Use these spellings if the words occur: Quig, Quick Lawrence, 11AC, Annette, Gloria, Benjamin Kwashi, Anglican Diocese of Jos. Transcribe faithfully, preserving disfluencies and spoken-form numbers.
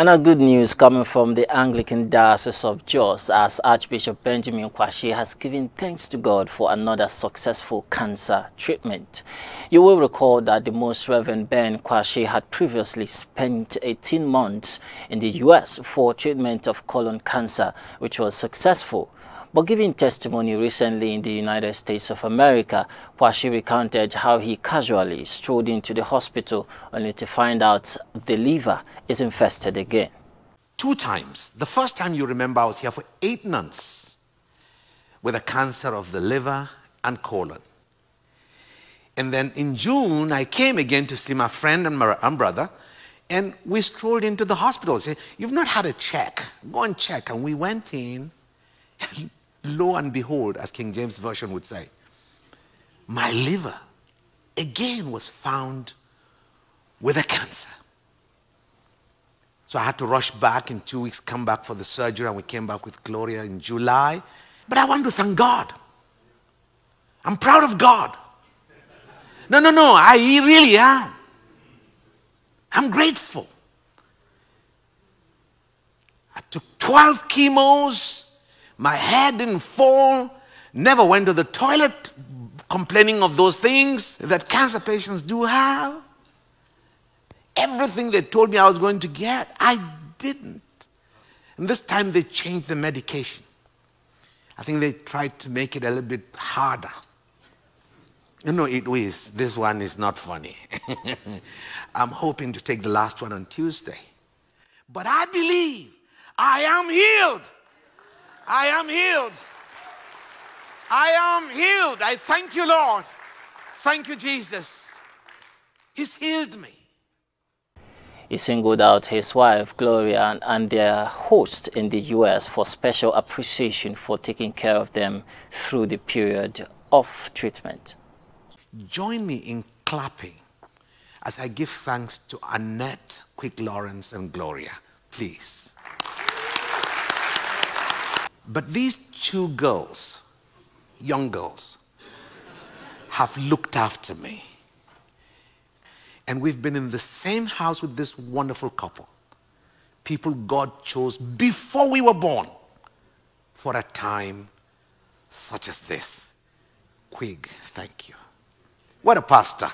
Another good news coming from the Anglican Diocese of Jos, as Archbishop Benjamin Kwashi has given thanks to God for another successful cancer treatment. You will recall that the Most Reverend Ben Kwashi had previously spent eighteen months in the U S for treatment of colon cancer, which was successful. But giving testimony recently in the United States of America, Kwashi recounted how he casually strolled into the hospital only to find out the liver is infested again. Two times. The first time, you remember, I was here for eight months with a cancer of the liver and colon. And then in June, I came again to see my friend and my and brother, and we strolled into the hospital. He said, "You've not had a check. Go and check." And we went in. And lo and behold, as King James Version would say, my liver again was found with a cancer. So I had to rush back in two weeks, come back for the surgery, and we came back with Gloria in July. But I want to thank God. I'm proud of God. No, no, no, I really am. I'm grateful. I took twelve chemos. My hair didn't fall, never went to the toilet complaining of those things that cancer patients do have. Everything they told me I was going to get, I didn't. And this time they changed the medication. I think they tried to make it a little bit harder. You know, it is. This one is not funny. I'm hoping to take the last one on Tuesday. But I believe I am healed. I am healed. I am healed. I thank you, Lord. Thank you, Jesus. He's healed me. He singled out his wife, Gloria, and, and their host in the U S for special appreciation for taking care of them through the period of treatment. Join me in clapping as I give thanks to Annette, Quick Lawrence, and Gloria, please. But these two girls, young girls, have looked after me. And we've been in the same house with this wonderful couple. People God chose before we were born for a time such as this. Quig, thank you. What a pastor.